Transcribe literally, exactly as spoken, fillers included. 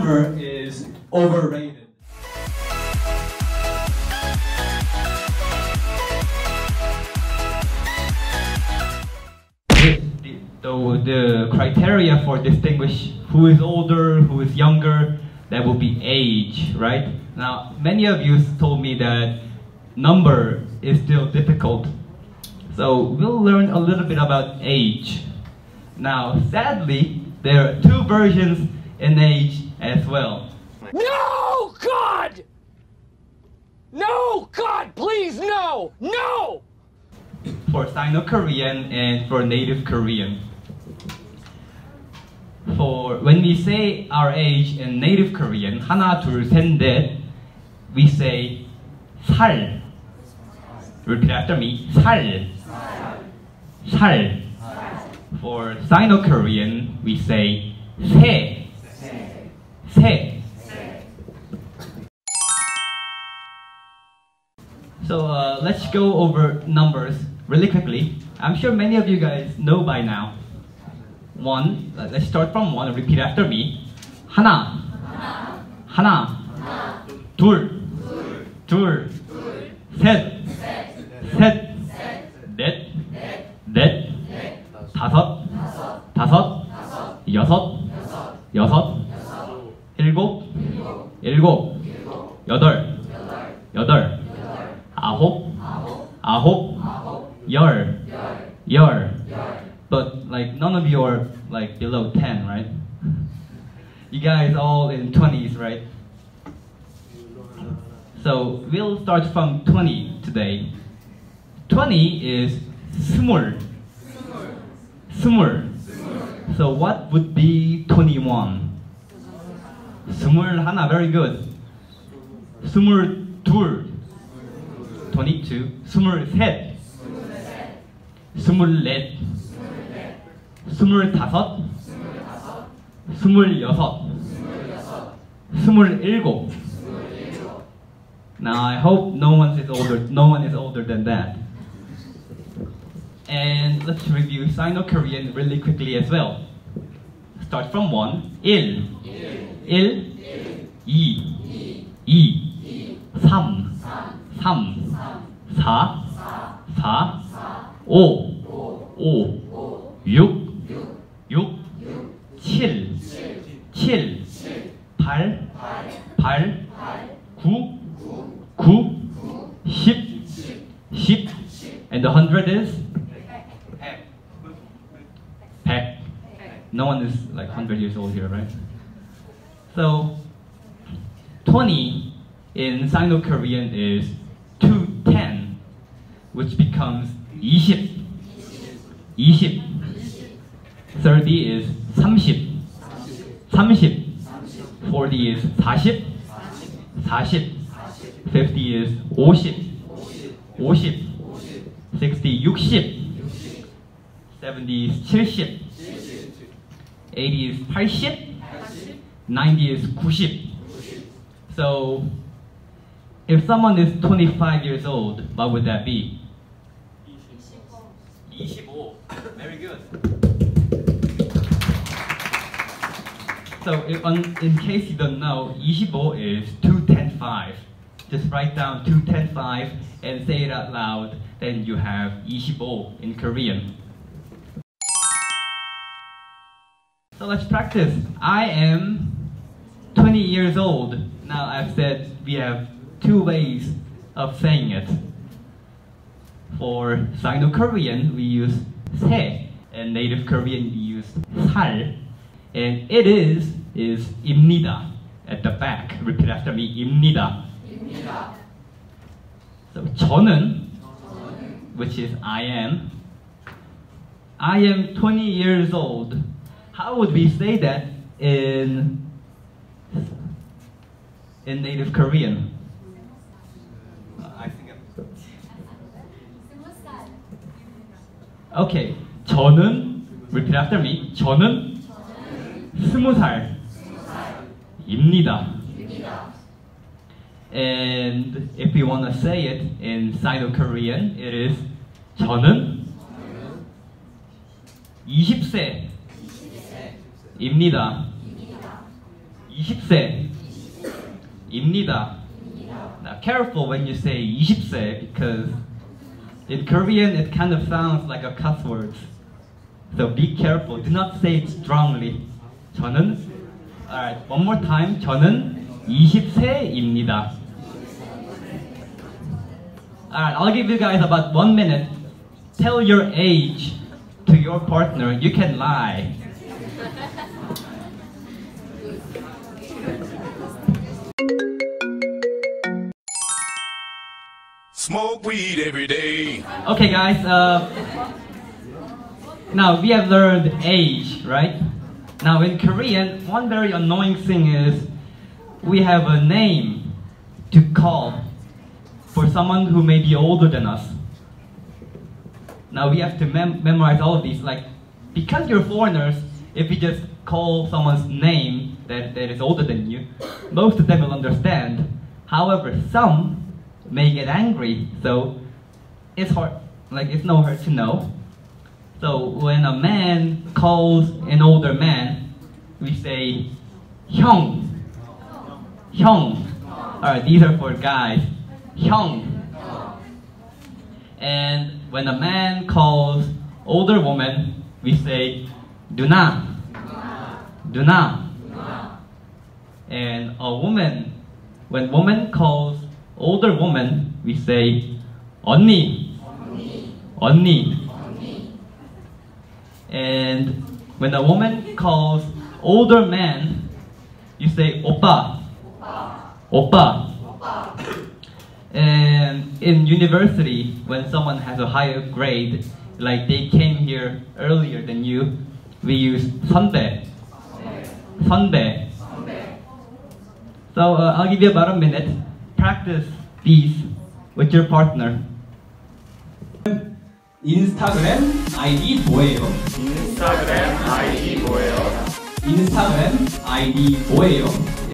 glamour is overrated. So the criteria for distinguish who is older, who is younger, that would be age, right? Now, many of you told me that number is still difficult. So we'll learn a little bit about age. Now, sadly, there are two versions in age as well. No, God! No, God, please, no! No! For Sino-Korean and for native Korean. For when we say our age in native Korean, 하나, 둘, 셋, 넷, we say 살. Repeat after me, 살. 살. For Sino-Korean, we say 세. 세. So uh, let's go over numbers really quickly. I'm sure many of you guys know by now. One, let's start from one and repeat after me. 하나, 하나, 둘, 둘, 셋, 셋, 넷, 넷, 다섯, 다섯, 여섯, 여섯, 일곱, 일곱, 여덟, 여덟, 아홉, 아홉, 열, 열. But like none of you are like below ten, right? You guys all in twenties, right? So we'll start from twenty today. twenty is 스물. 스물. So what would be twenty-one? 스물 하나, very good. 스물 둘. twenty-two. 스물 셋. 스물 넷. 스물다섯, 스물여섯, 스물일곱. Now I hope no one is older. No one is older than that. And let's review Sino-Korean really quickly as well. Start from one. 일, 일, 이, 이, 삼, 삼, 사, 사, 오, 오, 육. 육, 칠, 칠, 팔, 팔, 구, 구, 십, 십, and the hundred is 백. No one is like hundred years old here, right? So twenty in Sino-Korean is two ten, which becomes 이십, 이십. thirty is 삼십, 삼십. forty is 사십, 사십. fifty is 오십, 오십. sixty, 육십. seventy is 칠십. eighty is 팔십. ninety is 구십. So, if someone is twenty-five years old, what would that be? 이십오. Very good. So if, um, in case you don't know, 이십오 is two ten five. Just write down two ten five and say it out loud. Then you have 이십오 in Korean. So let's practice. I am twenty years old. Now I've said we have two ways of saying it. For Sino-Korean, we use 세, and native Korean we use 살. And it is, is 입니다, at the back. Repeat after me, 입니다. 입니다. So 저는, 저는, which is I am. I am twenty years old. How would we say that in, in native Korean? I think I'm... Okay, 저는, repeat after me, 저는 스무 살 입니다. And if we want to say it in Sino-Korean, it is 저는 이십 세 입니다. 이십 세입니다. Now, careful when you say 이십 세 because in Korean it kind of sounds like a cuss word. So be careful. Do not say it strongly. 저는, alright, one more time. 저는 이십 세입니다. Alright, I'll give you guys about one minute. Tell your age to your partner. You can lie. Smoke weed every day. Okay, guys. Uh, now we have learned age, right? Now in Korean, one very annoying thing is we have a name to call for someone who may be older than us. Now we have to mem memorize all of these. Like, because you're foreigners, if you just call someone's name that, that is older than you, most of them will understand. However, some may get angry, so it's hard, like it's no hard to know. So when a man calls an older man, we say hyung, hyung. Alright, these are for guys, hyung. And when a man calls older woman, we say duna, duna. And a woman, when woman calls older woman, we say 언니, 언니. And when a woman calls older man, you say 오빠, 오빠. And in university, when someone has a higher grade, like they came here earlier than you, we use 선배, 선배. So uh, I'll give you about a minute. Practice these with your partner. 인스타그램 아이디 뭐예요? 인스타그램 아이디 뭐예요? 인스타그램 아이디 뭐예요?